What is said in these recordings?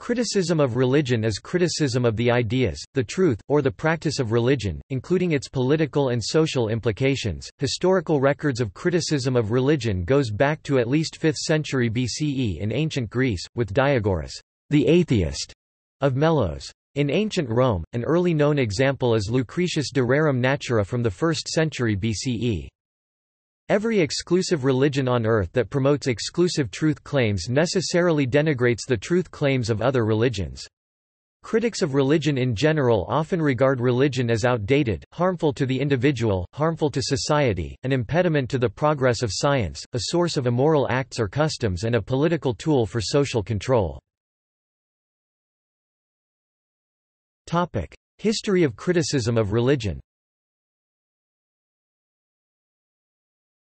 Criticism of religion is criticism of the ideas, the truth, or the practice of religion, including its political and social implications. Historical records of criticism of religion goes back to at least 5th century BCE in ancient Greece, with Diagoras, the atheist, of Melos. In ancient Rome, an early known example is Lucretius De Rerum Natura from the 1st century BCE. Every exclusive religion on earth that promotes exclusive truth claims necessarily denigrates the truth claims of other religions. Critics of religion in general often regard religion as outdated, harmful to the individual, harmful to society, an impediment to the progress of science, a source of immoral acts or customs, and a political tool for social control. Topic: History of criticism of religion.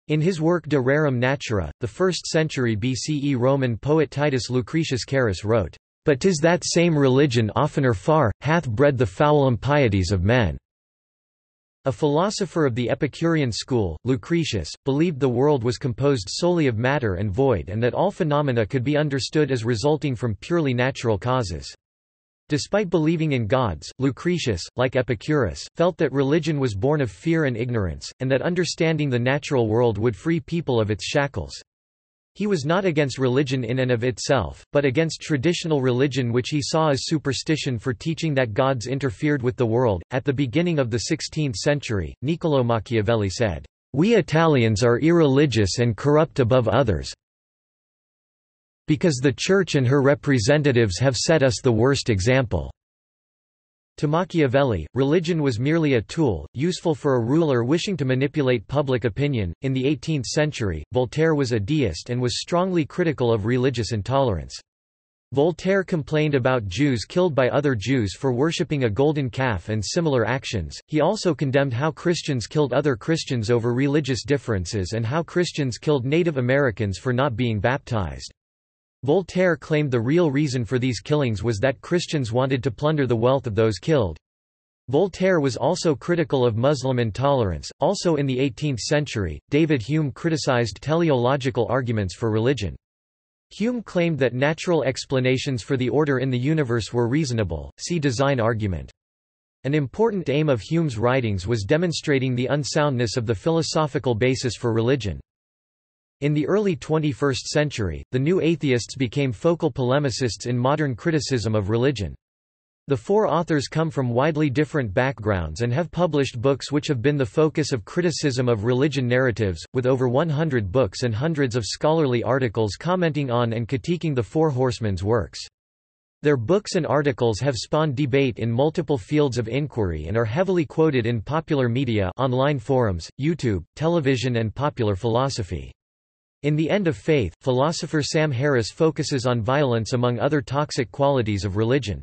In his work De Rerum Natura, the 1st century BCE Roman poet Titus Lucretius Carus wrote, "But 'tis that same religion oftener far, hath bred the foul impieties of men." A philosopher of the Epicurean school, Lucretius, believed the world was composed solely of matter and void and that all phenomena could be understood as resulting from purely natural causes. Despite believing in gods, Lucretius, like Epicurus, felt that religion was born of fear and ignorance, and that understanding the natural world would free people of its shackles. He was not against religion in and of itself, but against traditional religion, which he saw as superstition for teaching that gods interfered with the world. At the beginning of the 16th century, Niccolò Machiavelli said, "We Italians are irreligious and corrupt above others, because the Church and her representatives have set us the worst example." To Machiavelli, religion was merely a tool, useful for a ruler wishing to manipulate public opinion. In the 18th century, Voltaire was a deist and was strongly critical of religious intolerance. Voltaire complained about Jews killed by other Jews for worshipping a golden calf and similar actions. He also condemned how Christians killed other Christians over religious differences and how Christians killed Native Americans for not being baptized. Voltaire claimed the real reason for these killings was that Christians wanted to plunder the wealth of those killed. Voltaire was also critical of Muslim intolerance. Also in the 18th century, David Hume criticized teleological arguments for religion. Hume claimed that natural explanations for the order in the universe were reasonable. See design argument. An important aim of Hume's writings was demonstrating the unsoundness of the philosophical basis for religion. In the early 21st century, the new atheists became focal polemicists in modern criticism of religion. The four authors come from widely different backgrounds and have published books which have been the focus of criticism of religion narratives, with over 100 books and hundreds of scholarly articles commenting on and critiquing the Four Horsemen's works. Their books and articles have spawned debate in multiple fields of inquiry and are heavily quoted in popular media, online forums, YouTube, television, and popular philosophy. In The End of Faith, philosopher Sam Harris focuses on violence among other toxic qualities of religion.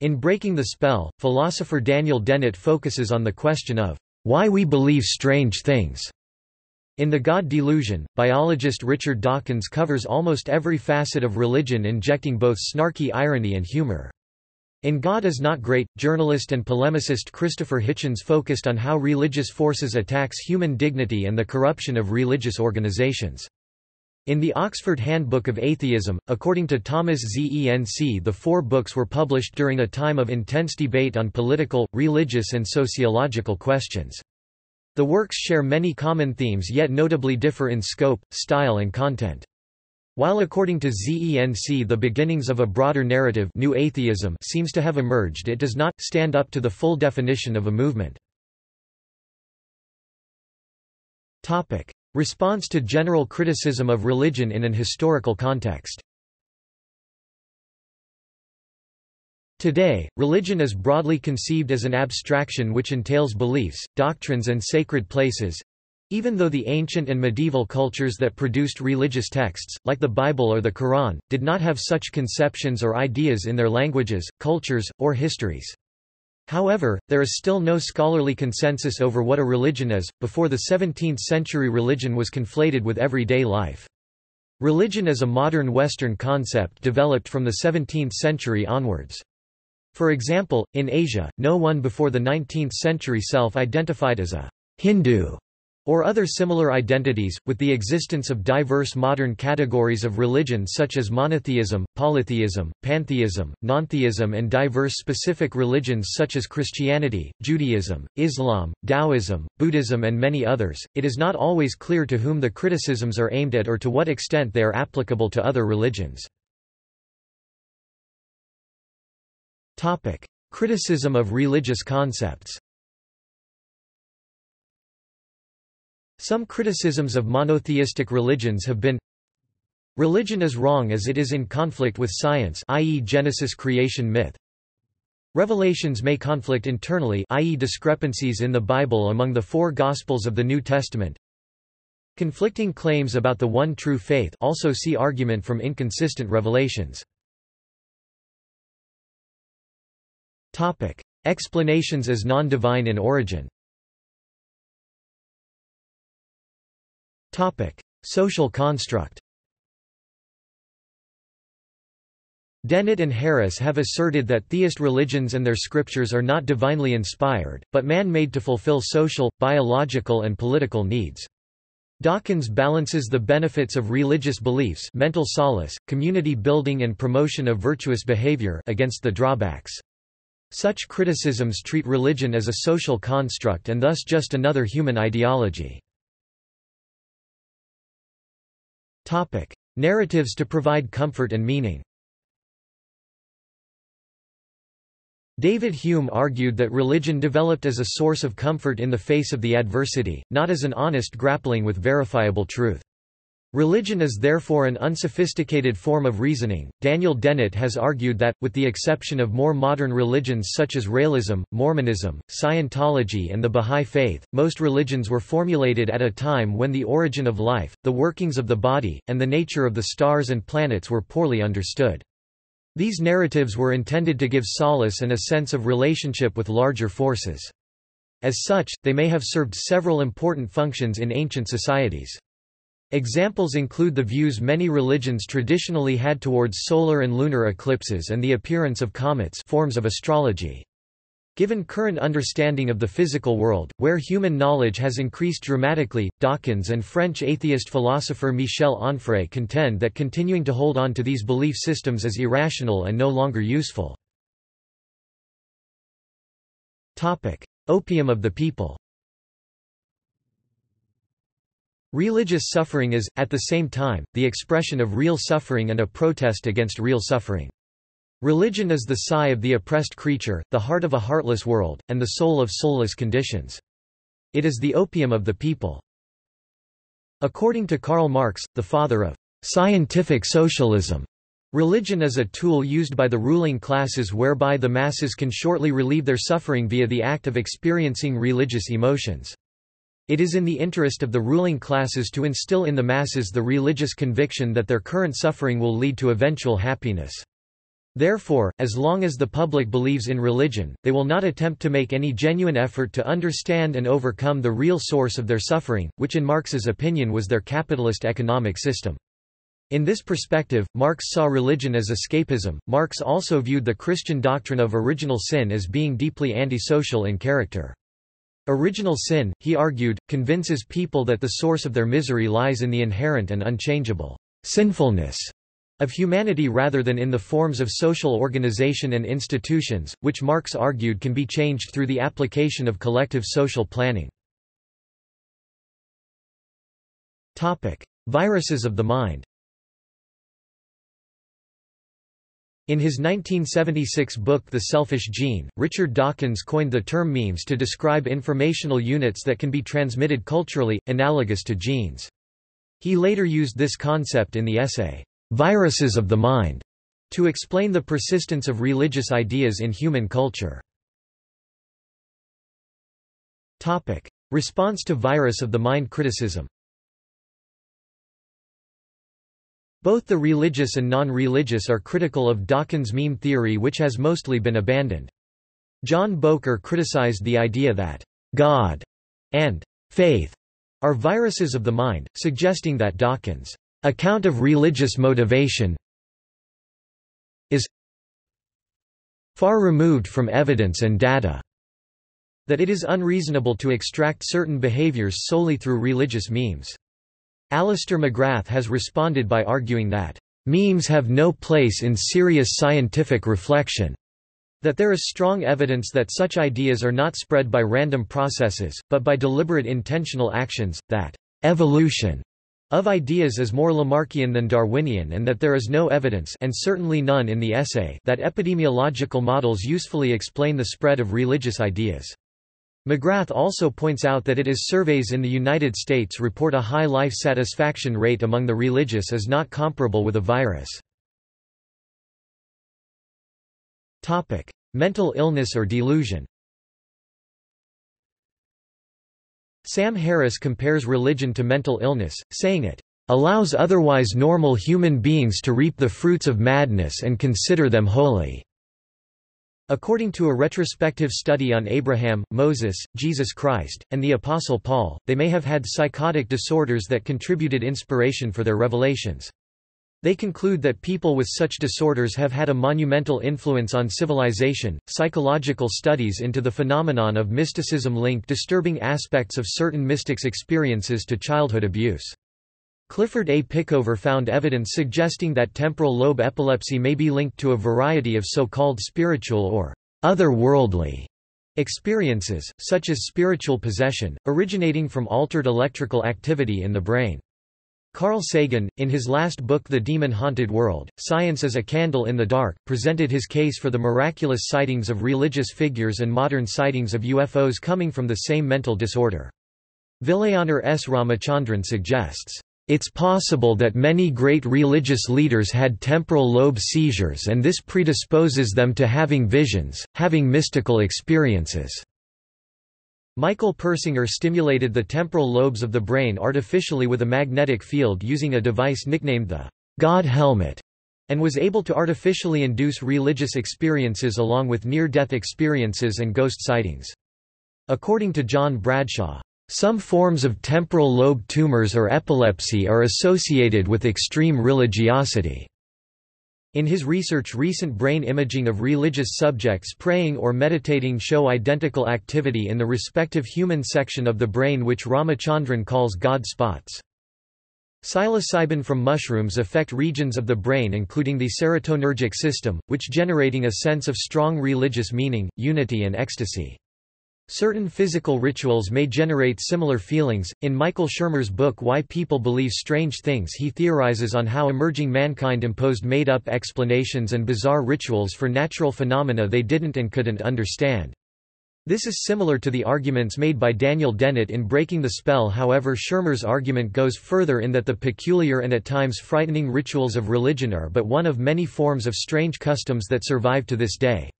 In Breaking the Spell, philosopher Daniel Dennett focuses on the question of why we believe strange things. In The God Delusion, biologist Richard Dawkins covers almost every facet of religion, injecting both snarky irony and humor. In God Is Not Great, journalist and polemicist Christopher Hitchens focused on how religious forces attacks human dignity and the corruption of religious organizations. In the Oxford Handbook of Atheism, according to Thomas Zenc, the four books were published during a time of intense debate on political, religious, and sociological questions. The works share many common themes yet notably differ in scope, style, and content. While according to Zenc the beginnings of a broader narrative, new atheism, seems to have emerged, it does not stand up to the full definition of a movement. Topic: Response to general criticism of religion in an historical context. Today, religion is broadly conceived as an abstraction which entails beliefs, doctrines, and sacred places, even though the ancient and medieval cultures that produced religious texts, like the Bible or the Quran, did not have such conceptions or ideas in their languages, cultures, or histories. However, there is still no scholarly consensus over what a religion is. Before the 17th century, religion was conflated with everyday life. Religion is a modern Western concept developed from the 17th century onwards. For example, in Asia, no one before the 19th century self-identified as a Hindu or other similar identities, with the existence of diverse modern categories of religion such as monotheism, polytheism, pantheism, nontheism, and diverse specific religions such as Christianity, Judaism, Islam, Taoism, Buddhism, and many others. It is not always clear to whom the criticisms are aimed at or to what extent they are applicable to other religions. Topic: Criticism of religious concepts. Some criticisms of monotheistic religions have been: religion is wrong as it is in conflict with science, i.e. Genesis creation myth. Revelations may conflict internally, i.e. discrepancies in the Bible among the four Gospels of the New Testament. Conflicting claims about the one true faith, also see argument from inconsistent revelations. Topic: Explanations as non-divine in origin. Topic: Social construct. Dennett and Harris have asserted that theist religions and their scriptures are not divinely inspired, but man-made to fulfill social, biological and political needs. Dawkins balances the benefits of religious beliefs, mental solace, community building and promotion of virtuous behavior, against the drawbacks. Such criticisms treat religion as a social construct and thus just another human ideology. Topic: Narratives to provide comfort and meaning. David Hume argued that religion developed as a source of comfort in the face of the adversity, not as an honest grappling with verifiable truth. Religion is therefore an unsophisticated form of reasoning. Daniel Dennett has argued that, with the exception of more modern religions such as realism, Mormonism, Scientology, and the Baha'i Faith, most religions were formulated at a time when the origin of life, the workings of the body, and the nature of the stars and planets were poorly understood. These narratives were intended to give solace and a sense of relationship with larger forces. As such, they may have served several important functions in ancient societies. Examples include the views many religions traditionally had towards solar and lunar eclipses and the appearance of comets, forms of astrology. Given current understanding of the physical world, where human knowledge has increased dramatically, Dawkins and French atheist philosopher Michel Onfray contend that continuing to hold on to these belief systems is irrational and no longer useful. Topic: Opium of the people. Religious suffering is, at the same time, the expression of real suffering and a protest against real suffering. Religion is the sigh of the oppressed creature, the heart of a heartless world, and the soul of soulless conditions. It is the opium of the people. According to Karl Marx, the father of scientific socialism, religion is a tool used by the ruling classes whereby the masses can shortly relieve their suffering via the act of experiencing religious emotions. It is in the interest of the ruling classes to instill in the masses the religious conviction that their current suffering will lead to eventual happiness. Therefore, as long as the public believes in religion, they will not attempt to make any genuine effort to understand and overcome the real source of their suffering, which in Marx's opinion was their capitalist economic system. In this perspective, Marx saw religion as escapism. Marx also viewed the Christian doctrine of original sin as being deeply antisocial in character. Original sin, he argued, convinces people that the source of their misery lies in the inherent and unchangeable sinfulness of humanity rather than in the forms of social organization and institutions, which Marx argued can be changed through the application of collective social planning. Topic: Viruses of the mind. In his 1976 book The Selfish Gene, Richard Dawkins coined the term memes to describe informational units that can be transmitted culturally, analogous to genes. He later used this concept in the essay, Viruses of the Mind, to explain the persistence of religious ideas in human culture. Topic: Response to virus of the mind criticism. Both the religious and non-religious are critical of Dawkins' meme theory, which has mostly been abandoned. John Boker criticized the idea that God and faith are viruses of the mind, suggesting that Dawkins' account of religious motivation is far removed from evidence and data. that it is unreasonable to extract certain behaviors solely through religious memes. Alistair McGrath has responded by arguing that, "...memes have no place in serious scientific reflection," that there is strong evidence that such ideas are not spread by random processes, but by deliberate intentional actions, that evolution of ideas is more Lamarckian than Darwinian, and that there is no evidence, and certainly none in the essay, that epidemiological models usefully explain the spread of religious ideas. McGrath also points out that it is surveys in the United States report a high life satisfaction rate among the religious is not comparable with a virus. Topic: Mental illness or delusion. Sam Harris compares religion to mental illness, saying it allows otherwise normal human beings to reap the fruits of madness and consider them holy. According to a retrospective study on Abraham, Moses, Jesus Christ, and the Apostle Paul, they may have had psychotic disorders that contributed inspiration for their revelations. They conclude that people with such disorders have had a monumental influence on civilization. Psychological studies into the phenomenon of mysticism link disturbing aspects of certain mystics' experiences to childhood abuse. Clifford A. Pickover found evidence suggesting that temporal lobe epilepsy may be linked to a variety of so-called spiritual or otherworldly experiences, such as spiritual possession, originating from altered electrical activity in the brain. Carl Sagan, in his last book The Demon-Haunted World: Science as a Candle in the Dark, presented his case for the miraculous sightings of religious figures and modern sightings of UFOs coming from the same mental disorder. Vilayanar S. Ramachandran suggests, "It's possible that many great religious leaders had temporal lobe seizures, and this predisposes them to having visions, having mystical experiences." Michael Persinger stimulated the temporal lobes of the brain artificially with a magnetic field using a device nicknamed the God Helmet, and was able to artificially induce religious experiences along with near-death experiences and ghost sightings. According to John Bradshaw, "Some forms of temporal lobe tumors or epilepsy are associated with extreme religiosity." In his research, recent brain imaging of religious subjects praying or meditating show identical activity in the respective human section of the brain, which Ramachandran calls God spots. Psilocybin from mushrooms affect regions of the brain including the serotonergic system, which generating a sense of strong religious meaning, unity and ecstasy. Certain physical rituals may generate similar feelings. In Michael Shermer's book Why People Believe Strange Things, he theorizes on how emerging mankind imposed made-up explanations and bizarre rituals for natural phenomena they didn't and couldn't understand. This is similar to the arguments made by Daniel Dennett in Breaking the Spell. However, Shermer's argument goes further in that the peculiar and at times frightening rituals of religion are but one of many forms of strange customs that survive to this day.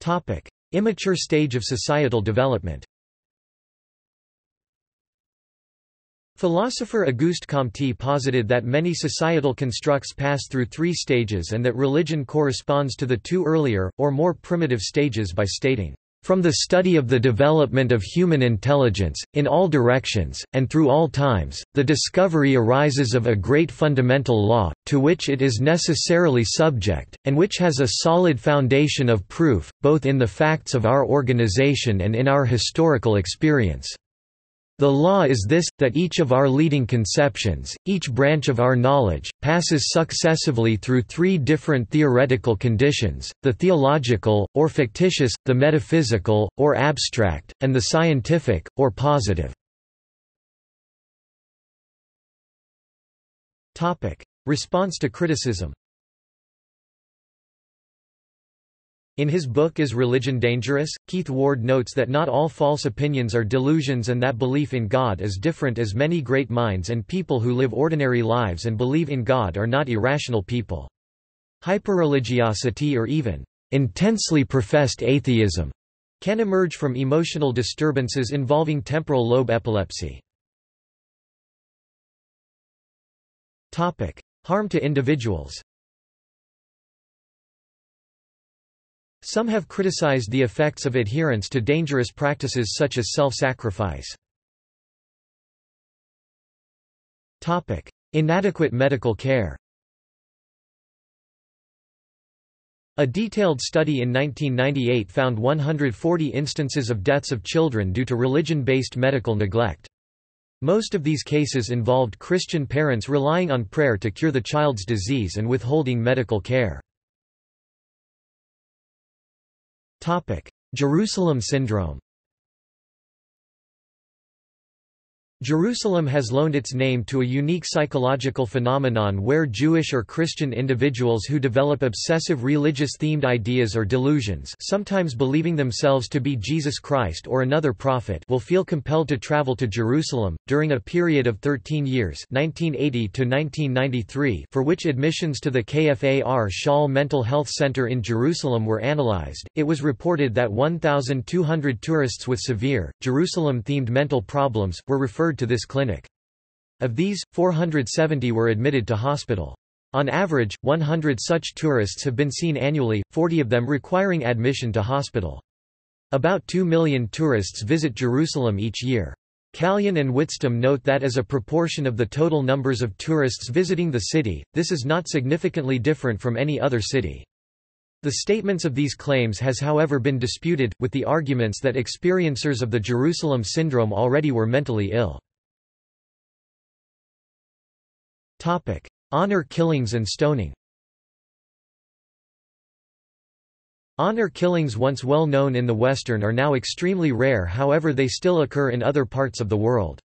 Topic: Immature stage of societal development. Philosopher Auguste Comte posited that many societal constructs pass through three stages and that religion corresponds to the two earlier, or more primitive stages by stating, "From the study of the development of human intelligence, in all directions, and through all times, the discovery arises of a great fundamental law, to which it is necessarily subject, and which has a solid foundation of proof, both in the facts of our organization and in our historical experience. The law is this, that each of our leading conceptions, each branch of our knowledge, passes successively through three different theoretical conditions, the theological, or fictitious, the metaphysical, or abstract, and the scientific, or positive." Response to criticism. In his book Is Religion Dangerous?, Keith Ward notes that not all false opinions are delusions and that belief in God is different, as many great minds and people who live ordinary lives and believe in God are not irrational people. Hyperreligiosity or even intensely professed atheism can emerge from emotional disturbances involving temporal lobe epilepsy. Harm to individuals. Some have criticized the effects of adherence to dangerous practices such as self-sacrifice. Inadequate medical care. A detailed study in 1998 found 140 instances of deaths of children due to religion-based medical neglect. Most of these cases involved Christian parents relying on prayer to cure the child's disease and withholding medical care. Jerusalem syndrome. Jerusalem has loaned its name to a unique psychological phenomenon where Jewish or Christian individuals who develop obsessive religious-themed ideas or delusions, sometimes believing themselves to be Jesus Christ or another prophet, will feel compelled to travel to Jerusalem, during a period of 13 years 1980 to 1993, for which admissions to the Kfar Shaul Mental Health Center in Jerusalem were analyzed. It was reported that 1,200 tourists with severe, Jerusalem-themed mental problems, were referred to this clinic. Of these, 470 were admitted to hospital. On average, 100 such tourists have been seen annually, 40 of them requiring admission to hospital. About 2 million tourists visit Jerusalem each year. Kalyan and Whitstam note that as a proportion of the total numbers of tourists visiting the city, this is not significantly different from any other city. The statements of these claims has however been disputed, with the arguments that experiencers of the Jerusalem syndrome already were mentally ill. Honor killings and stoning. Honor killings, once well known in the Western, are now extremely rare, however they still occur in other parts of the world.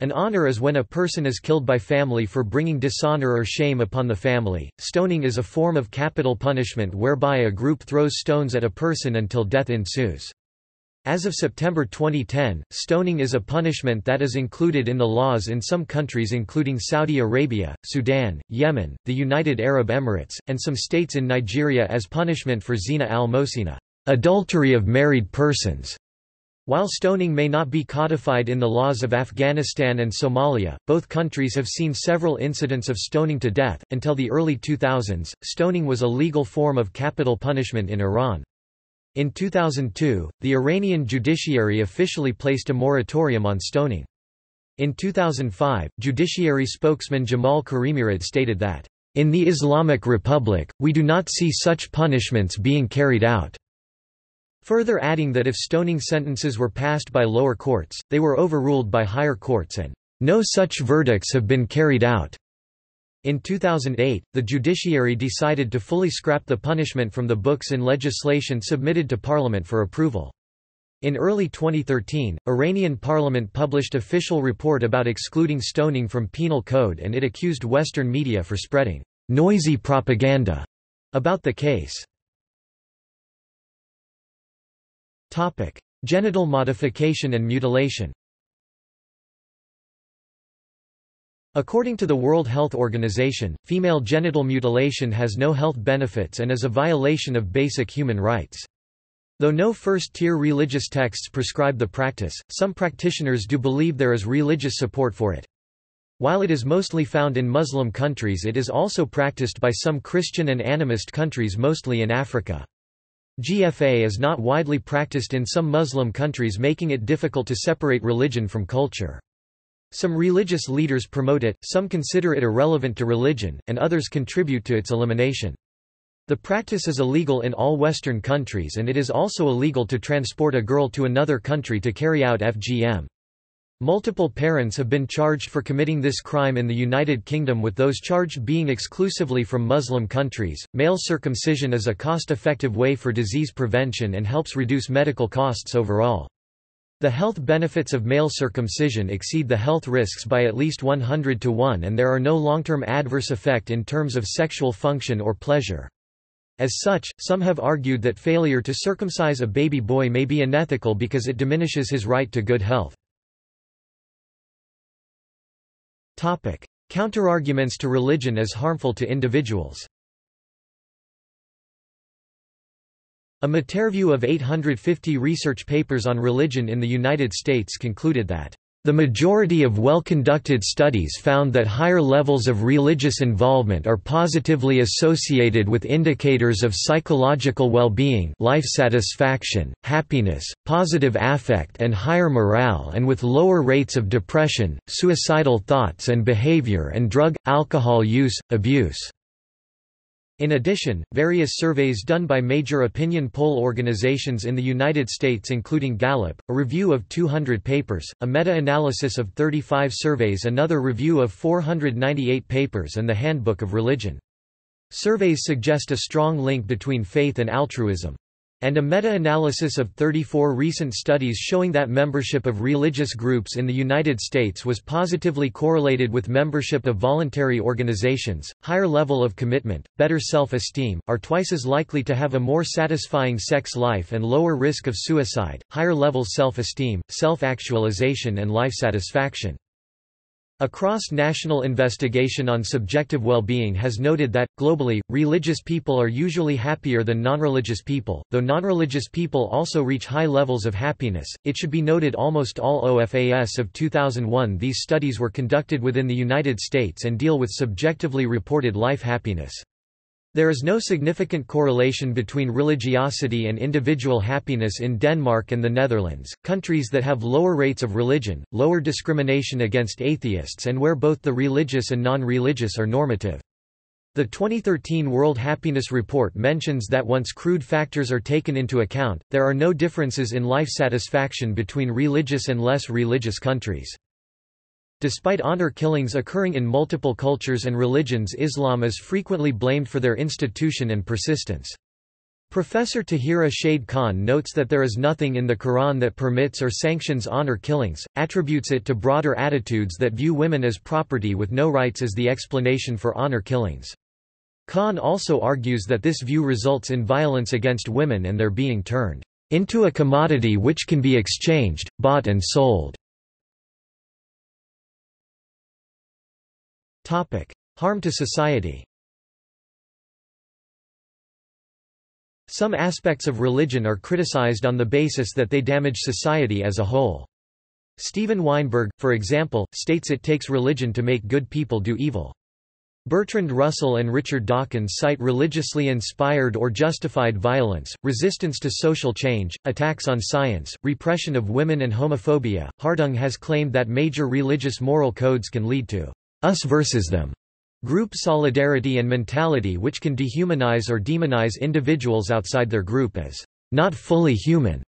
An honor is when a person is killed by family for bringing dishonor or shame upon the family. Stoning is a form of capital punishment whereby a group throws stones at a person until death ensues. As of September 2010, stoning is a punishment that is included in the laws in some countries including Saudi Arabia, Sudan, Yemen, the United Arab Emirates, and some states in Nigeria as punishment for zina al-mosina, adultery of married persons. While stoning may not be codified in the laws of Afghanistan and Somalia, both countries have seen several incidents of stoning to death. Until the early 2000s, stoning was a legal form of capital punishment in Iran. In 2002, the Iranian judiciary officially placed a moratorium on stoning. In 2005, judiciary spokesman Jamal Karimurad stated that, "In the Islamic Republic, we do not see such punishments being carried out." Further adding that if stoning sentences were passed by lower courts, they were overruled by higher courts and no such verdicts have been carried out. In 2008, the judiciary decided to fully scrap the punishment from the books in legislation submitted to Parliament for approval. In early 2013, Iranian Parliament published an official report about excluding stoning from penal code, and it accused Western media for spreading noisy propaganda about the case. Topic: Genital modification and mutilation. According to the World Health Organization, female genital mutilation has no health benefits and is a violation of basic human rights. Though no first-tier religious texts prescribe the practice, some practitioners do believe there is religious support for it. While it is mostly found in Muslim countries, it is also practiced by some Christian and animist countries, mostly in Africa. GFA is not widely practiced in some Muslim countries, making it difficult to separate religion from culture. Some religious leaders promote it, some consider it irrelevant to religion, and others contribute to its elimination. The practice is illegal in all Western countries, and it is also illegal to transport a girl to another country to carry out FGM. Multiple parents have been charged for committing this crime in the United Kingdom, with those charged being exclusively from Muslim countries. Male circumcision is a cost-effective way for disease prevention and helps reduce medical costs overall. The health benefits of male circumcision exceed the health risks by at least 100 to 1, and there are no long-term adverse effects in terms of sexual function or pleasure. As such, some have argued that failure to circumcise a baby boy may be unethical because it diminishes his right to good health. Counterarguments to religion as harmful to individuals. A Materview of 850 research papers on religion in the United States concluded that, "...the majority of well-conducted studies found that higher levels of religious involvement are positively associated with indicators of psychological well-being, life satisfaction, happiness, positive affect and higher morale, and with lower rates of depression, suicidal thoughts and behavior, and drug, alcohol use, abuse." In addition, various surveys done by major opinion poll organizations in the United States, including Gallup, a review of 200 papers, a meta-analysis of 35 surveys, another review of 498 papers, and the Handbook of Religion. Surveys suggest a strong link between faith and altruism. And a meta-analysis of 34 recent studies showing that membership of religious groups in the United States was positively correlated with membership of voluntary organizations. Higher level of commitment, better self-esteem, are twice as likely to have a more satisfying sex life and lower risk of suicide, higher level self-esteem, self-actualization and life satisfaction. A cross-national investigation on subjective well-being has noted that, globally, religious people are usually happier than non-religious people, though non-religious people also reach high levels of happiness. It should be noted almost all OFAS of 2001 these studies were conducted within the United States and deal with subjectively reported life happiness. There is no significant correlation between religiosity and individual happiness in Denmark and the Netherlands, countries that have lower rates of religion, lower discrimination against atheists, and where both the religious and non-religious are normative. The 2013 World Happiness Report mentions that once crude factors are taken into account, there are no differences in life satisfaction between religious and less religious countries. Despite honor killings occurring in multiple cultures and religions, Islam is frequently blamed for their institution and persistence. Professor Tahira Shade Khan notes that there is nothing in the Quran that permits or sanctions honor killings, attributes it to broader attitudes that view women as property with no rights as the explanation for honor killings. Khan also argues that this view results in violence against women and their being turned into a commodity which can be exchanged, bought and sold. Harm to society. Some aspects of religion are criticized on the basis that they damage society as a whole. Steven Weinberg, for example, states it takes religion to make good people do evil. Bertrand Russell and Richard Dawkins cite religiously inspired or justified violence, resistance to social change, attacks on science, repression of women and homophobia. Hardung has claimed that major religious moral codes can lead to us versus them group solidarity and mentality, which can dehumanize or demonize individuals outside their group as not fully human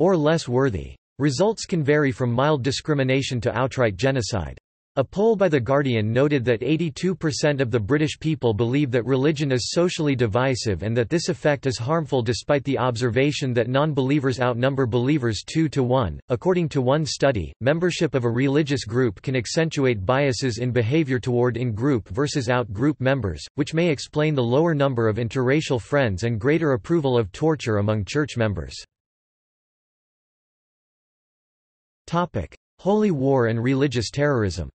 or less worthy. Results can vary from mild discrimination to outright genocide. A poll by The Guardian noted that 82% of the British people believe that religion is socially divisive and that this effect is harmful, despite the observation that non-believers outnumber believers 2 to 1. According to one study, membership of a religious group can accentuate biases in behavior toward in-group versus out-group members, which may explain the lower number of interracial friends and greater approval of torture among church members. Topic: Holy War and religious terrorism.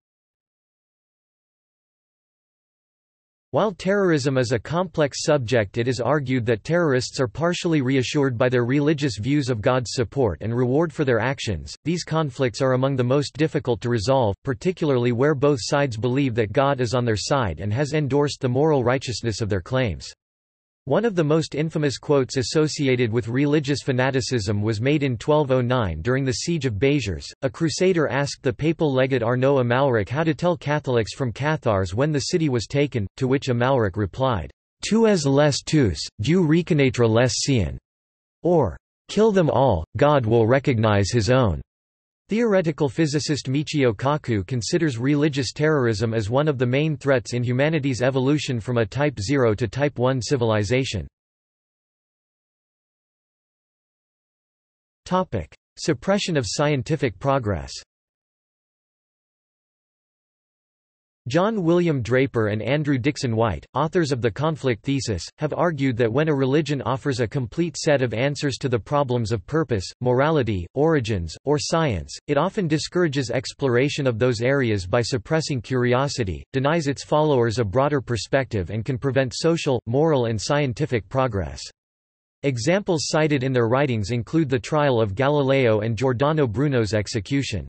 While terrorism is a complex subject, it is argued that terrorists are partially reassured by their religious views of God's support and reward for their actions. These conflicts are among the most difficult to resolve, particularly where both sides believe that God is on their side and has endorsed the moral righteousness of their claims. One of the most infamous quotes associated with religious fanaticism was made in 1209 during the Siege of Béziers. A crusader asked the papal legate Arnaud Amalric how to tell Catholics from Cathars when the city was taken, to which Amalric replied, "Tu es les tous, Dieu reconnaîtra les siens," or, "Kill them all, God will recognize his own." Theoretical physicist Michio Kaku considers religious terrorism as one of the main threats in humanity's evolution from a Type 0 to Type 1 civilization. Suppression of scientific progress. John William Draper and Andrew Dickson White, authors of The Conflict Thesis, have argued that when a religion offers a complete set of answers to the problems of purpose, morality, origins, or science, it often discourages exploration of those areas by suppressing curiosity, denies its followers a broader perspective, and can prevent social, moral, and scientific progress. Examples cited in their writings include the trial of Galileo and Giordano Bruno's execution.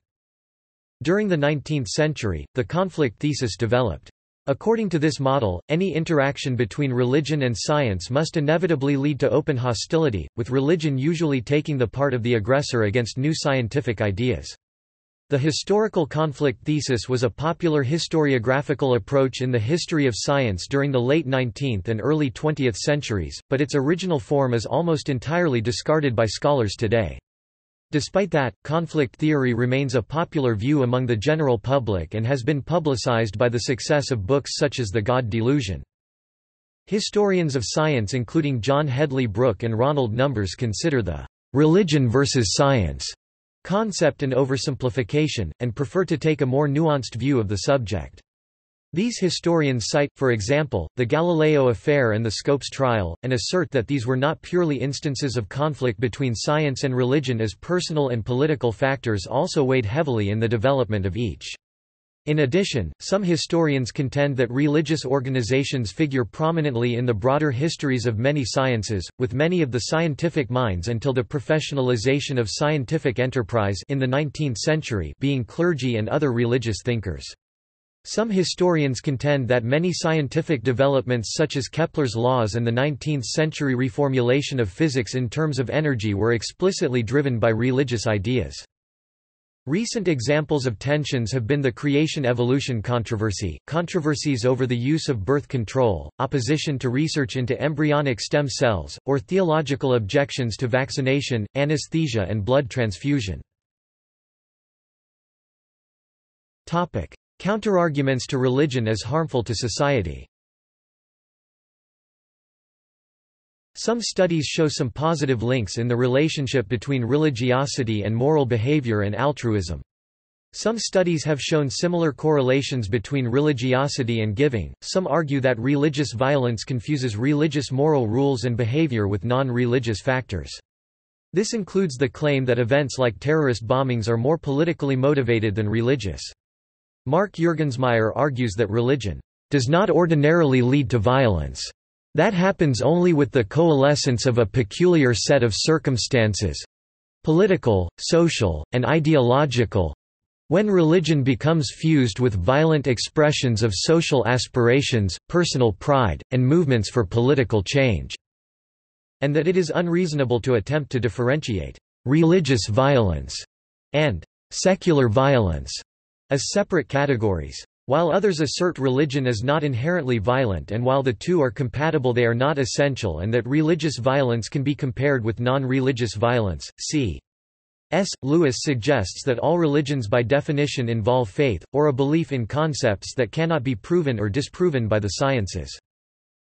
During the 19th century, the conflict thesis developed. According to this model, any interaction between religion and science must inevitably lead to open hostility, with religion usually taking the part of the aggressor against new scientific ideas. The historical conflict thesis was a popular historiographical approach in the history of science during the late 19th and early 20th centuries, but its original form is almost entirely discarded by scholars today. Despite that, conflict theory remains a popular view among the general public and has been publicized by the success of books such as The God Delusion. Historians of science including John Hedley Brooke and Ronald Numbers consider the religion versus science concept an oversimplification, and prefer to take a more nuanced view of the subject. These historians cite, for example, the Galileo affair and the Scopes trial, and assert that these were not purely instances of conflict between science and religion, as personal and political factors also weighed heavily in the development of each. In addition, some historians contend that religious organizations figure prominently in the broader histories of many sciences, with many of the scientific minds until the professionalization of scientific enterprise in the 19th century being clergy and other religious thinkers. Some historians contend that many scientific developments such as Kepler's laws and the 19th-century reformulation of physics in terms of energy were explicitly driven by religious ideas. Recent examples of tensions have been the creation-evolution controversy, controversies over the use of birth control, opposition to research into embryonic stem cells, or theological objections to vaccination, anesthesia and blood transfusion. Topic: Counterarguments to religion as harmful to society. Some studies show some positive links in the relationship between religiosity and moral behavior and altruism. Some studies have shown similar correlations between religiosity and giving. Some argue that religious violence confuses religious moral rules and behavior with non-religious factors. This includes the claim that events like terrorist bombings are more politically motivated than religious. Mark Jurgensmeyer argues that religion does not ordinarily lead to violence. That happens only with the coalescence of a peculiar set of circumstances—political, social, and ideological—when religion becomes fused with violent expressions of social aspirations, personal pride, and movements for political change, and that it is unreasonable to attempt to differentiate religious violence and secular violence as separate categories. While others assert religion is not inherently violent and while the two are compatible they are not essential and that religious violence can be compared with non-religious violence. C.S. Lewis suggests that all religions by definition involve faith, or a belief in concepts that cannot be proven or disproven by the sciences.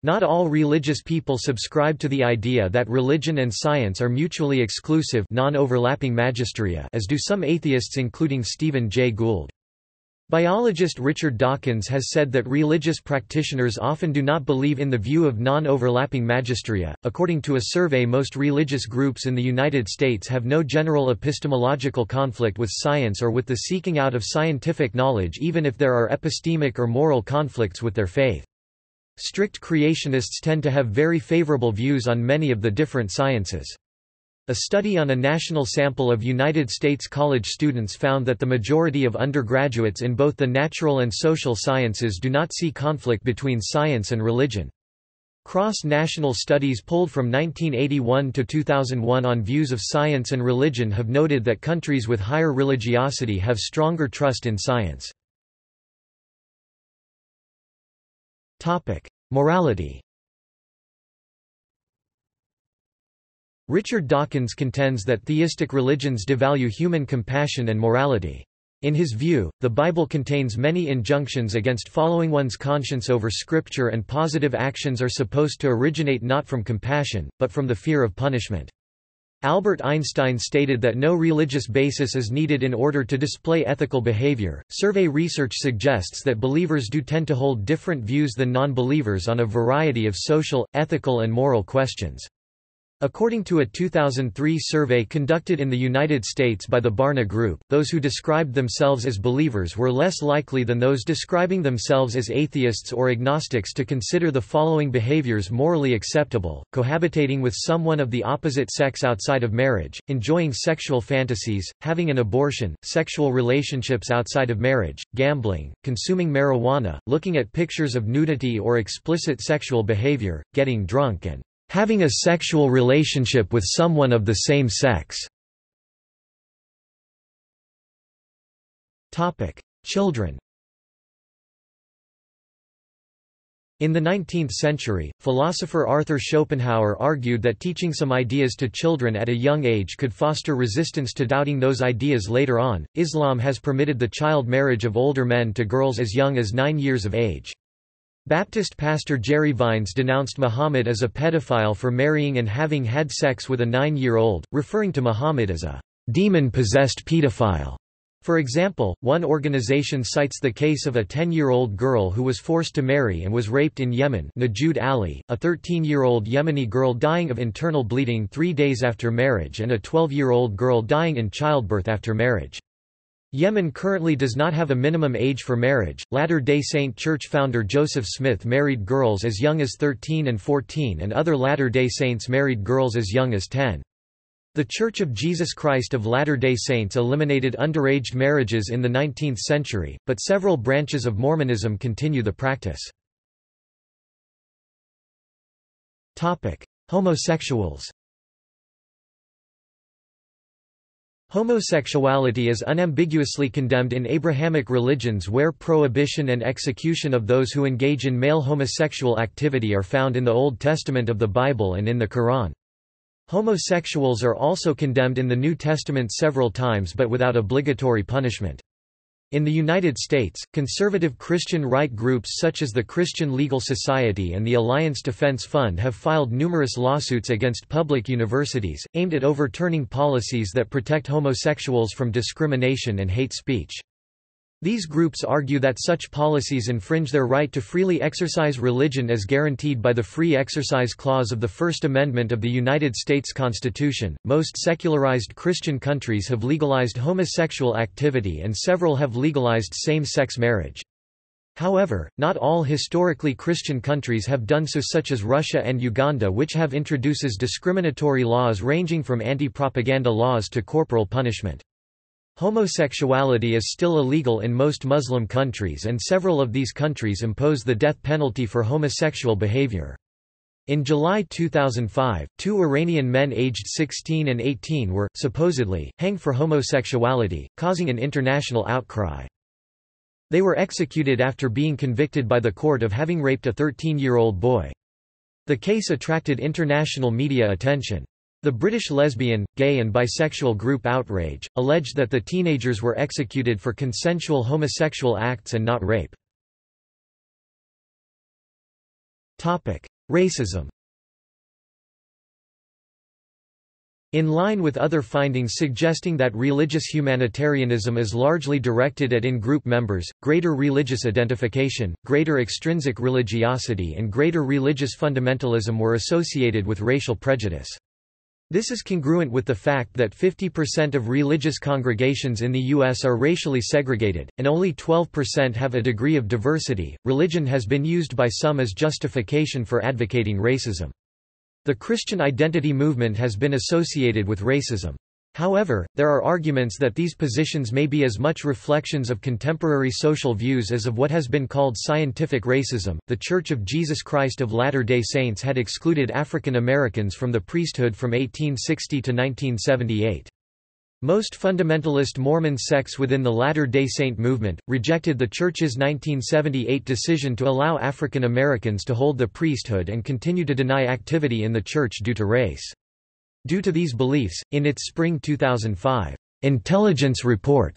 Not all religious people subscribe to the idea that religion and science are mutually exclusive, non-overlapping magisteria, as do some atheists including Stephen Jay Gould. Biologist Richard Dawkins has said that religious practitioners often do not believe in the view of non-overlapping magisteria. According to a survey, most religious groups in the United States have no general epistemological conflict with science or with the seeking out of scientific knowledge, even if there are epistemic or moral conflicts with their faith. Strict creationists tend to have very favorable views on many of the different sciences. A study on a national sample of United States college students found that the majority of undergraduates in both the natural and social sciences do not see conflict between science and religion. Cross-national studies polled from 1981 to 2001 on views of science and religion have noted that countries with higher religiosity have stronger trust in science. Topic: Morality. Richard Dawkins contends that theistic religions devalue human compassion and morality. In his view, the Bible contains many injunctions against following one's conscience over Scripture, and positive actions are supposed to originate not from compassion, but from the fear of punishment. Albert Einstein stated that no religious basis is needed in order to display ethical behavior. Survey research suggests that believers do tend to hold different views than non-believers on a variety of social, ethical, and moral questions. According to a 2003 survey conducted in the United States by the Barna Group, those who described themselves as believers were less likely than those describing themselves as atheists or agnostics to consider the following behaviors morally acceptable: cohabitating with someone of the opposite sex outside of marriage, enjoying sexual fantasies, having an abortion, sexual relationships outside of marriage, gambling, consuming marijuana, looking at pictures of nudity or explicit sexual behavior, getting drunk, and having a sexual relationship with someone of the same sex. Children. In the 19th century, philosopher Arthur Schopenhauer argued that teaching some ideas to children at a young age could foster resistance to doubting those ideas later on. Islam has permitted the child marriage of older men to girls as young as 9 years of age. Baptist pastor Jerry Vines denounced Muhammad as a pedophile for marrying and having had sex with a 9-year-old, referring to Muhammad as a demon-possessed pedophile. For example, one organization cites the case of a 10-year-old girl who was forced to marry and was raped in Yemen. Najud Ali, a 13-year-old Yemeni girl dying of internal bleeding 3 days after marriage and a 12-year-old girl dying in childbirth after marriage. Yemen currently does not have a minimum age for marriage. Latter-day Saint Church founder Joseph Smith married girls as young as 13 and 14, and other Latter-day Saints married girls as young as 10. The Church of Jesus Christ of Latter-day Saints eliminated underage marriages in the 19th century, but several branches of Mormonism continue the practice. Topic: Homosexuals. Homosexuality is unambiguously condemned in Abrahamic religions, where prohibition and execution of those who engage in male homosexual activity are found in the Old Testament of the Bible and in the Quran. Homosexuals are also condemned in the New Testament several times, but without obligatory punishment. In the United States, conservative Christian right groups such as the Christian Legal Society and the Alliance Defense Fund have filed numerous lawsuits against public universities, aimed at overturning policies that protect homosexuals from discrimination and hate speech. These groups argue that such policies infringe their right to freely exercise religion as guaranteed by the Free Exercise Clause of the First Amendment of the United States Constitution. Most secularized Christian countries have legalized homosexual activity, and several have legalized same-sex marriage. However, not all historically Christian countries have done so, such as Russia and Uganda, which have introduced discriminatory laws ranging from anti-propaganda laws to corporal punishment. Homosexuality is still illegal in most Muslim countries, and several of these countries impose the death penalty for homosexual behavior. In July 2005, two Iranian men aged 16 and 18 were, supposedly, hanged for homosexuality, causing an international outcry. They were executed after being convicted by the court of having raped a 13-year-old boy. The case attracted international media attention. The British lesbian, gay and bisexual group Outrage alleged that the teenagers were executed for consensual homosexual acts and not rape. Topic: Racism. In line with other findings suggesting that religious humanitarianism is largely directed at in-group members, greater religious identification, greater extrinsic religiosity and greater religious fundamentalism were associated with racial prejudice. This is congruent with the fact that 50% of religious congregations in the U.S. are racially segregated, and only 12% have a degree of diversity. Religion has been used by some as justification for advocating racism. The Christian identity movement has been associated with racism. However, there are arguments that these positions may be as much reflections of contemporary social views as of what has been called scientific racism. The Church of Jesus Christ of Latter-day Saints had excluded African Americans from the priesthood from 1860 to 1978. Most fundamentalist Mormon sects within the Latter-day Saint movement rejected the Church's 1978 decision to allow African Americans to hold the priesthood and continue to deny activity in the Church due to race. Due to these beliefs, in its spring 2005 intelligence report,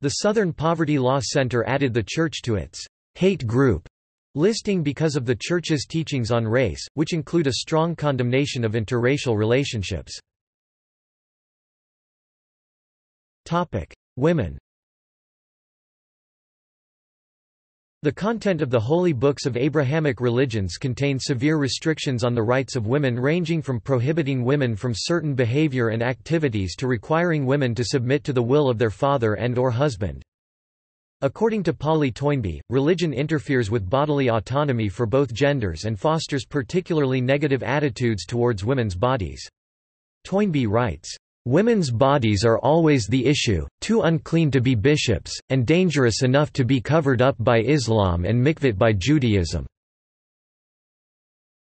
the Southern Poverty Law Center added the Church to its hate group listing because of the Church's teachings on race, which include a strong condemnation of interracial relationships. Topic: Women. The content of the holy books of Abrahamic religions contain severe restrictions on the rights of women, ranging from prohibiting women from certain behavior and activities to requiring women to submit to the will of their father and/or husband. According to Polly Toynbee, religion interferes with bodily autonomy for both genders and fosters particularly negative attitudes towards women's bodies. Toynbee writes, "Women's bodies are always the issue, too unclean to be bishops, and dangerous enough to be covered up by Islam and mikvot by Judaism."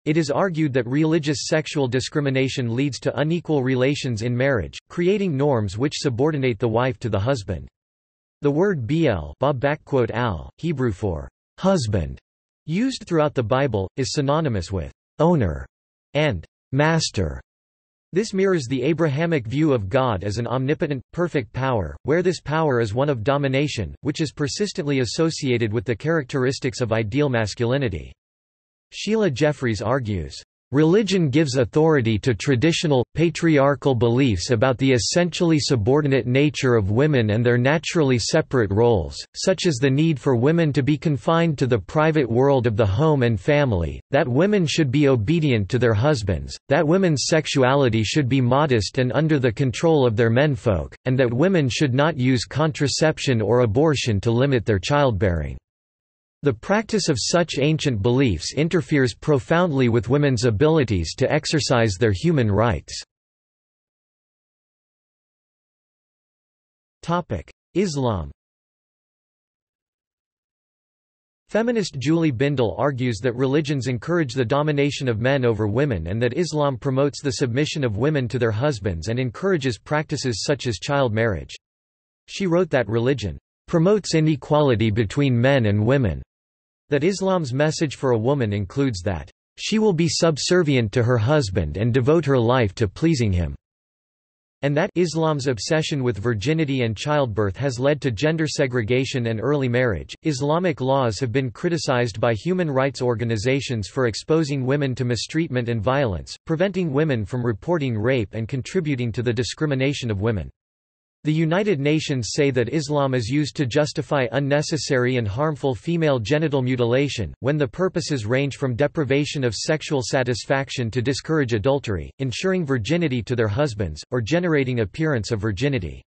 It is argued that religious sexual discrimination leads to unequal relations in marriage, creating norms which subordinate the wife to the husband. The word bl al, Hebrew for husband, used throughout the Bible, is synonymous with owner and master. This mirrors the Abrahamic view of God as an omnipotent, perfect power, where this power is one of domination, which is persistently associated with the characteristics of ideal masculinity. Sheila Jeffries argues, "Religion gives authority to traditional, patriarchal beliefs about the essentially subordinate nature of women and their naturally separate roles, such as the need for women to be confined to the private world of the home and family, that women should be obedient to their husbands, that women's sexuality should be modest and under the control of their menfolk, and that women should not use contraception or abortion to limit their childbearing. The practice of such ancient beliefs interferes profoundly with women's abilities to exercise their human rights." Islam. Feminist Julie Bindel argues that religions encourage the domination of men over women and that Islam promotes the submission of women to their husbands and encourages practices such as child marriage. She wrote that religion promotes inequality between men and women, that Islam's message for a woman includes that she will be subservient to her husband and devote her life to pleasing him, and that Islam's obsession with virginity and childbirth has led to gender segregation and early marriage. Islamic laws have been criticized by human rights organizations for exposing women to mistreatment and violence, preventing women from reporting rape, and contributing to the discrimination of women. The United Nations say that Islam is used to justify unnecessary and harmful female genital mutilation, when the purposes range from deprivation of sexual satisfaction to discourage adultery, ensuring virginity to their husbands, or generating appearance of virginity.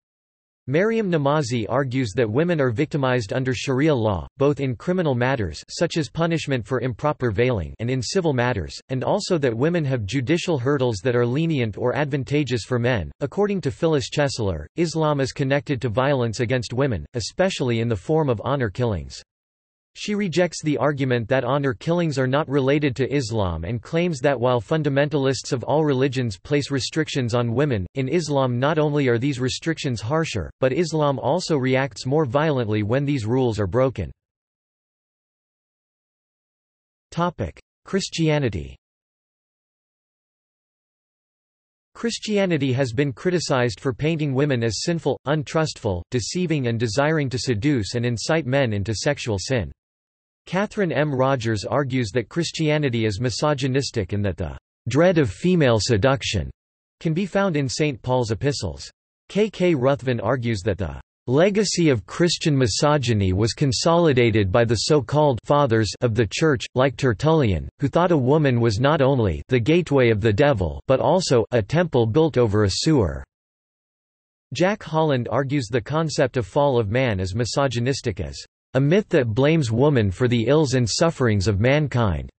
Maryam Namazi argues that women are victimized under Sharia law, both in criminal matters such as punishment for improper veiling and in civil matters, and also that women have judicial hurdles that are lenient or advantageous for men. According to Phyllis Chesler, Islam is connected to violence against women, especially in the form of honor killings. She rejects the argument that honor killings are not related to Islam and claims that while fundamentalists of all religions place restrictions on women, in Islam not only are these restrictions harsher, but Islam also reacts more violently when these rules are broken. Christianity. Christianity has been criticized for painting women as sinful, untrustful, deceiving, and desiring to seduce and incite men into sexual sin. Catherine M. Rogers argues that Christianity is misogynistic and that the dread of female seduction can be found in St. Paul's epistles. K. K. Ruthven argues that the legacy of Christian misogyny was consolidated by the so-called fathers of the Church, like Tertullian, who thought a woman was not only the gateway of the devil but also a temple built over a sewer. Jack Holland argues the concept of fall of man is misogynistic as a myth that blames woman for the ills and sufferings of mankind.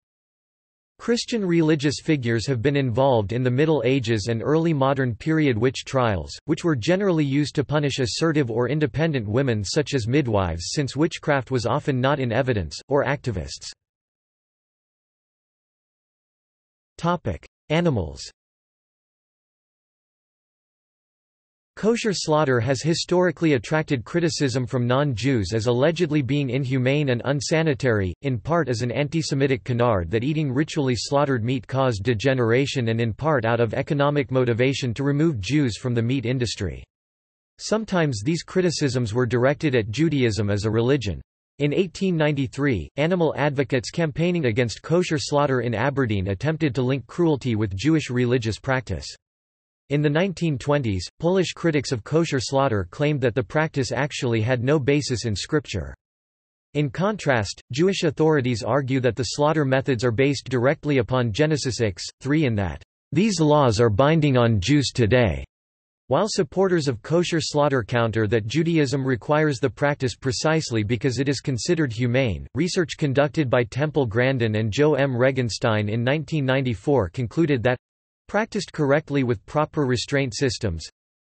Christian religious figures have been involved in the Middle Ages and early modern period witch trials, which were generally used to punish assertive or independent women such as midwives, since witchcraft was often not in evidence, or activists. Animals. Kosher slaughter has historically attracted criticism from non-Jews as allegedly being inhumane and unsanitary, in part as an anti-Semitic canard that eating ritually slaughtered meat caused degeneration, and in part out of economic motivation to remove Jews from the meat industry. Sometimes these criticisms were directed at Judaism as a religion. In 1893, animal advocates campaigning against kosher slaughter in Aberdeen attempted to link cruelty with Jewish religious practice. In the 1920s, Polish critics of kosher slaughter claimed that the practice actually had no basis in scripture. In contrast, Jewish authorities argue that the slaughter methods are based directly upon Genesis 6:3 and that, "...these laws are binding on Jews today." While supporters of kosher slaughter counter that Judaism requires the practice precisely because it is considered humane, research conducted by Temple Grandin and Joe M. Regenstein in 1994 concluded that practiced correctly with proper restraint systems,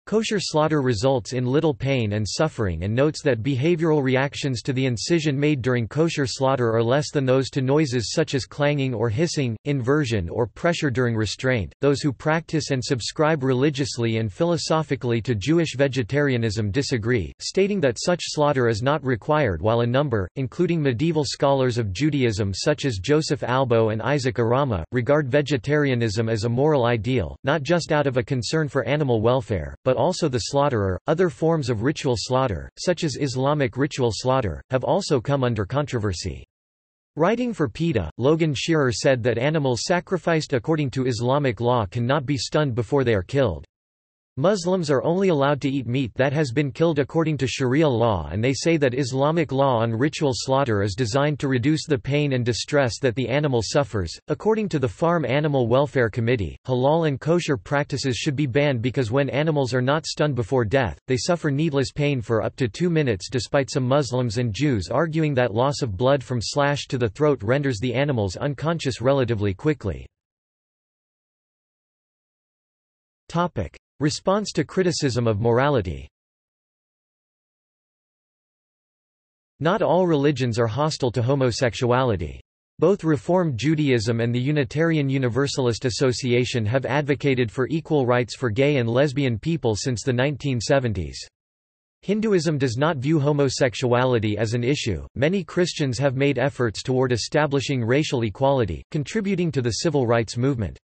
Kosher slaughter results in little pain and suffering, and notes that behavioral reactions to the incision made during kosher slaughter are less than those to noises such as clanging or hissing, inversion or pressure during restraint. Those who practice and subscribe religiously and philosophically to Jewish vegetarianism disagree, stating that such slaughter is not required, while a number, including medieval scholars of Judaism such as Joseph Albo and Isaac Arama, regard vegetarianism as a moral ideal, not just out of a concern for animal welfare, but also the slaughterer. Other forms of ritual slaughter, such as Islamic ritual slaughter, have also come under controversy. Writing for PETA, Logan Shearer said that animals sacrificed according to Islamic law cannot be stunned before they are killed. Muslims are only allowed to eat meat that has been killed according to Sharia law, and they say that Islamic law on ritual slaughter is designed to reduce the pain and distress that the animal suffers. According to the Farm Animal Welfare Committee, halal and kosher practices should be banned because when animals are not stunned before death, they suffer needless pain for up to 2 minutes, despite some Muslims and Jews arguing that loss of blood from slash to the throat renders the animals unconscious relatively quickly. Response to criticism of morality. Not all religions are hostile to homosexuality. Both Reform Judaism and the Unitarian Universalist Association have advocated for equal rights for gay and lesbian people since the 1970s. Hinduism does not view homosexuality as an issue. Many Christians have made efforts toward establishing racial equality, contributing to the civil rights movement.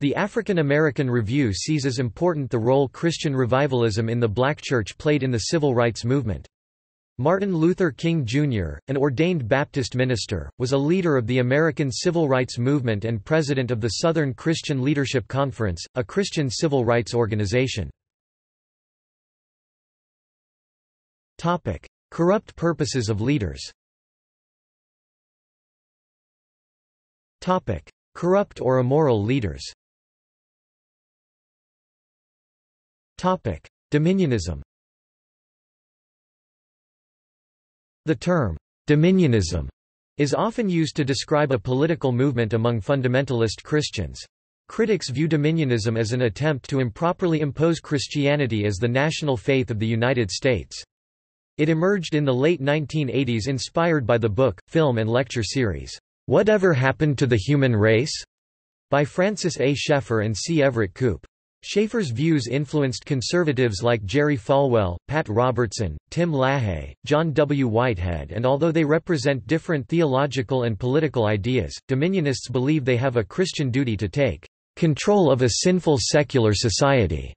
The African American Review sees as important the role Christian revivalism in the Black Church played in the civil rights movement. Martin Luther King, Jr., an ordained Baptist minister, was a leader of the American Civil Rights Movement and president of the Southern Christian Leadership Conference, a Christian civil rights organization. Corrupt purposes of leaders. Corrupt or immoral leaders. Dominionism. The term, dominionism, is often used to describe a political movement among fundamentalist Christians. Critics view dominionism as an attempt to improperly impose Christianity as the national faith of the United States. It emerged in the late 1980s inspired by the book, film and lecture series, Whatever Happened to the Human Race? By Francis A. Schaeffer and C. Everett Koop. Schaeffer's views influenced conservatives like Jerry Falwell, Pat Robertson, Tim LaHaye, John W. Whitehead, and although they represent different theological and political ideas, dominionists believe they have a Christian duty to take control of a sinful secular society,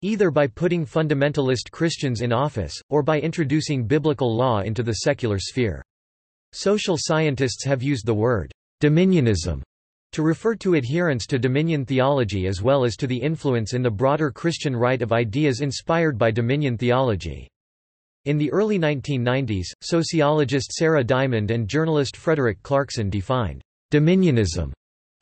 either by putting fundamentalist Christians in office, or by introducing biblical law into the secular sphere. Social scientists have used the word dominionism to refer to adherence to dominion theology as well as to the influence in the broader Christian right of ideas inspired by dominion theology. In the early 1990s, sociologist Sarah Diamond and journalist Frederick Clarkson defined dominionism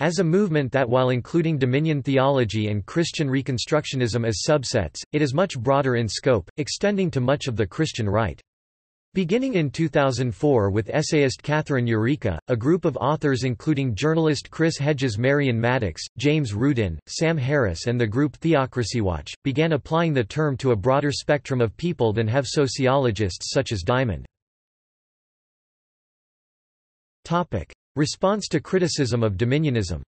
as a movement that, while including dominion theology and Christian Reconstructionism as subsets, it is much broader in scope, extending to much of the Christian right. Beginning in 2004 with essayist Catherine Eureka, a group of authors including journalist Chris Hedges, Marion Maddox, James Rudin, Sam Harris and the group TheocracyWatch, began applying the term to a broader spectrum of people than have sociologists such as Diamond. Response to criticism of dominionism.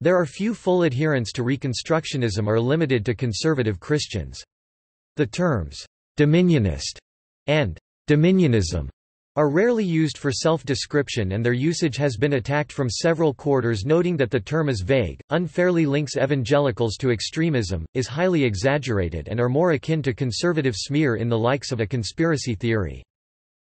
There are few full adherents to Reconstructionism or limited to conservative Christians. The terms, dominionist and dominionism, are rarely used for self-description, and their usage has been attacked from several quarters, noting that the term is vague, unfairly links evangelicals to extremism, is highly exaggerated and are more akin to conservative smear in the likes of a conspiracy theory.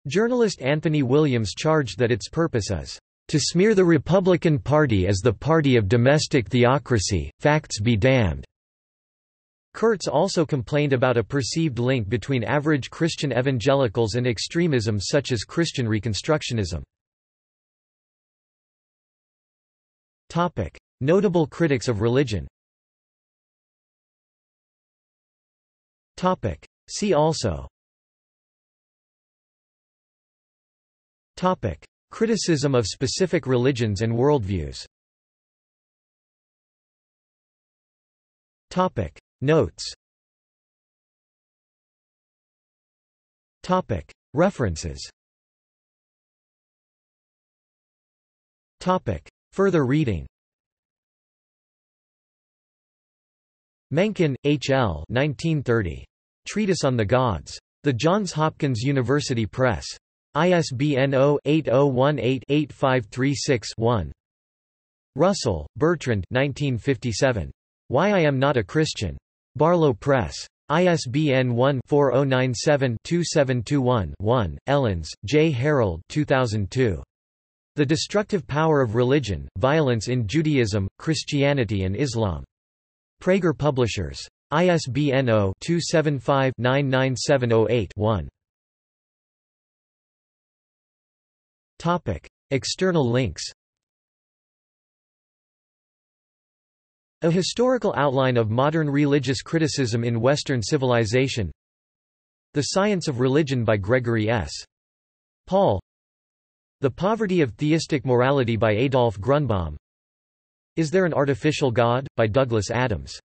Journalist Anthony Williams charged that its purpose is, "...to smear the Republican Party as the party of domestic theocracy, facts be damned." Kurtz also complained about a perceived link between average Christian evangelicals and extremism such as Christian Reconstructionism. Notable critics of religion. See also Criticism of specific religions and worldviews. Topic Notes. Topic References. Topic Further reading. Mencken, H. L. 1930. Treatise on the Gods. The Johns Hopkins University Press. ISBN 0-8018-8536-1. Russell, Bertrand 1957. Why I Am Not a Christian. Barlow Press. ISBN 1-4097-2721-1. Ellens, J. Harold 2002. The Destructive Power of Religion, Violence in Judaism, Christianity and Islam. Prager Publishers. ISBN 0-275-99708-1. External links. A Historical Outline of Modern Religious Criticism in Western Civilization. The Science of Religion by Gregory S. Paul. The Poverty of Theistic Morality by Adolf Grunbaum. Is There an Artificial God? By Douglas Adams.